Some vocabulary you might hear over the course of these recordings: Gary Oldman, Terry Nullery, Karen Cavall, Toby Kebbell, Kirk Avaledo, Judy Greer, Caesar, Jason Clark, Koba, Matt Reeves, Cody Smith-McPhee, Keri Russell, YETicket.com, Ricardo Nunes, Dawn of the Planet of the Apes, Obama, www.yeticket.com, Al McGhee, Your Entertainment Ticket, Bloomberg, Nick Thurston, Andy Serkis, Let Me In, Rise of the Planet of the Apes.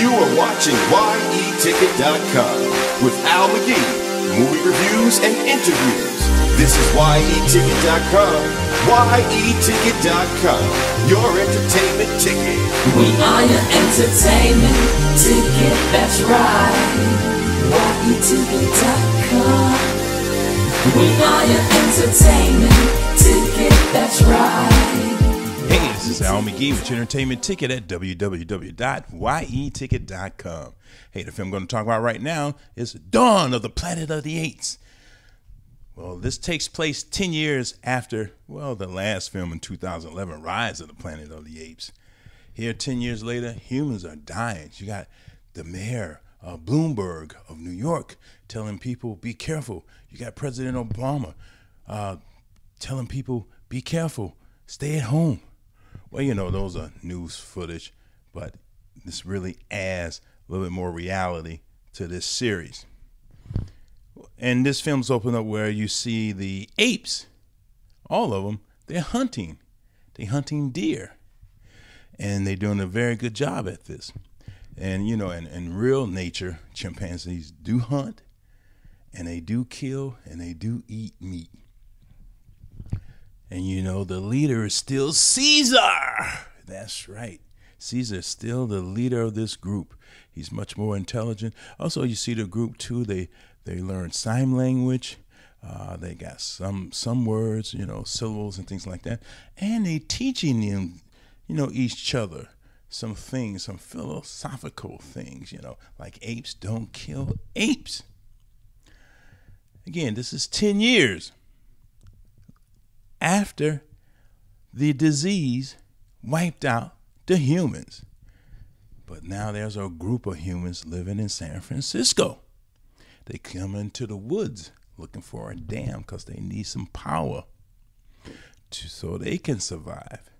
You are watching YETicket.com with Al McGhee, movie reviews and interviews. This is YETicket.com, YETicket.com, your entertainment ticket. We are your entertainment ticket, that's right. YETicket.com. We are your entertainment ticket, that's right. Hey, this is Al McGhee with your entertainment ticket at www.yeticket.com. Hey, the film I'm going to talk about right now is Dawn of the Planet of the Apes. Well, this takes place 10 years after, well, the last film in 2011, Rise of the Planet of the Apes. Here, 10 years later, humans are dying. You got the mayor of Bloomberg of New York telling people, be careful. You got President Obama telling people, be careful, stay at home. Well, you know, those are news footage, but this really adds a little bit more reality to this series. And this film's open up where you see the apes, all of them, they're hunting. They're hunting deer. And they're doing a very good job at this. And, you know, in real nature, chimpanzees do hunt, and they do kill, and they do eat meat. And you know, the leader is still Caesar. That's right. Caesar is still the leader of this group. He's much more intelligent. Also, you see the group too. They learn sign language. They got some words, you know, syllables and things like that. And they teaching them, you know, each other some things, some philosophical things, you know, like apes don't kill apes. Again, this is 10 years. After the disease wiped out the humans. But now there's a group of humans living in San Francisco. They come into the woods looking for a dam because they need some power so they can survive.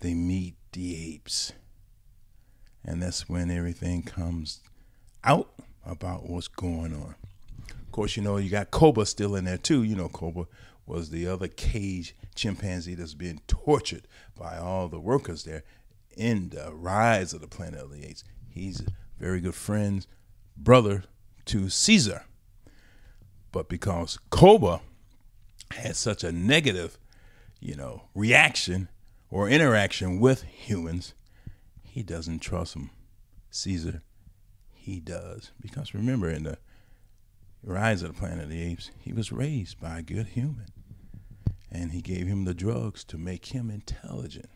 They meet the apes. And that's when everything comes out about what's going on. Of course, you know, you got Koba still in there too. You know, Koba was the other caged chimpanzee that's being tortured by all the workers there in the Rise of the Planet of the Apes. He's a very good friend, brother to Caesar. But because Koba had such a negative, you know, reaction or interaction with humans, he doesn't trust him. Caesar, he does. Because remember, in the Rise of the Planet of the Apes, he was raised by a good human, and he gave him the drugs to make him intelligent.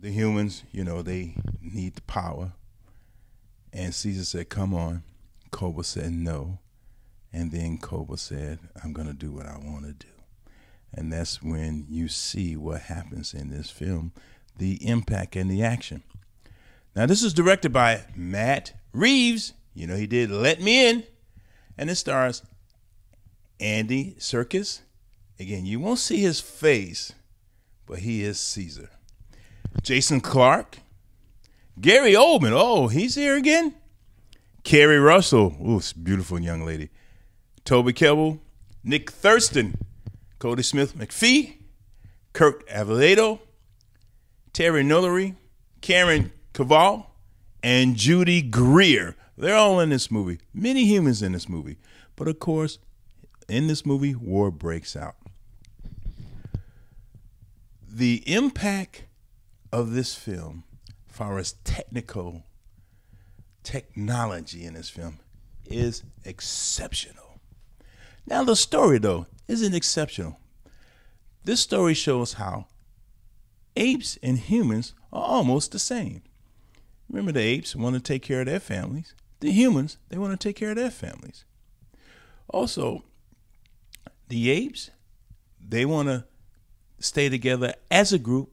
The humans, you know, they need the power, and Caesar said, come on. Koba said no, and then Koba said, I'm going to do what I want to do. And that's when you see what happens in this film, the impact and the action. Now, this is directed by Matt Reeves. You know, he did Let Me In. And it stars Andy Serkis. Again, you won't see his face, but he is Caesar. Jason Clark. Gary Oldman. Oh, he's here again. Keri Russell. Ooh, beautiful young lady. Toby Kebbell. Nick Thurston. Cody Smith-McPhee. Kirk Avaledo. Terry Nullery. Karen Cavall. And Judy Greer. They're all in this movie. Many humans in this movie. But of course, in this movie, war breaks out. The impact of this film, as far as technology in this film, is exceptional. Now the story, though, isn't exceptional. This story shows how apes and humans are almost the same. Remember, the apes want to take care of their families. The humans, they want to take care of their families. Also, the apes, they want to stay together as a group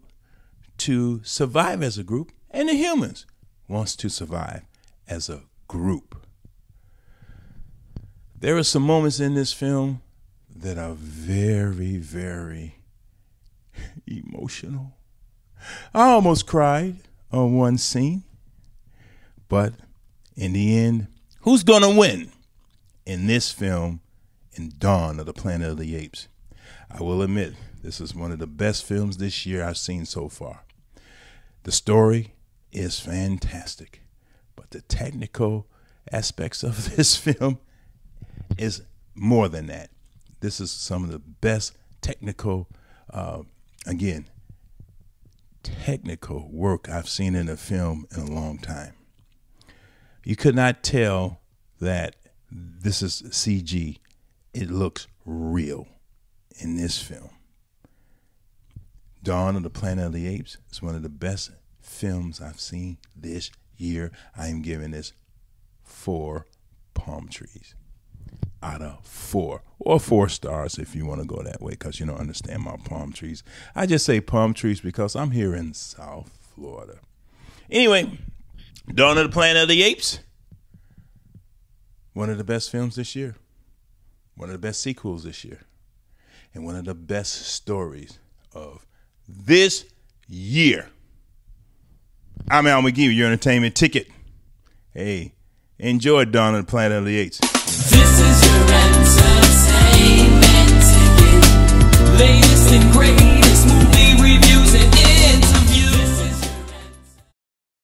to survive as a group, and the humans wants to survive as a group. There are some moments in this film that are very, very emotional. I almost cried on one scene. But in the end, who's going to win in this film, in Dawn of the Planet of the Apes? I will admit, this is one of the best films this year I've seen so far. The story is fantastic. But the technical aspects of this film is more than that. This is some of the best technical, again, technical work I've seen in a film in a long time. You could not tell that this is CG. It looks real in this film. Dawn of the Planet of the Apes is one of the best films I've seen this year. I am giving this 4 palm trees out of 4, or 4 stars if you want to go that way, because you don't understand my palm trees. I just say palm trees because I'm here in South Florida. Anyway, Dawn of the Planet of the Apes, one of the best films this year, one of the best sequels this year, and one of the best stories of this year. I'm Al McGhee, your entertainment ticket. Hey, enjoy Dawn of the Planet of the Apes. This is your answer.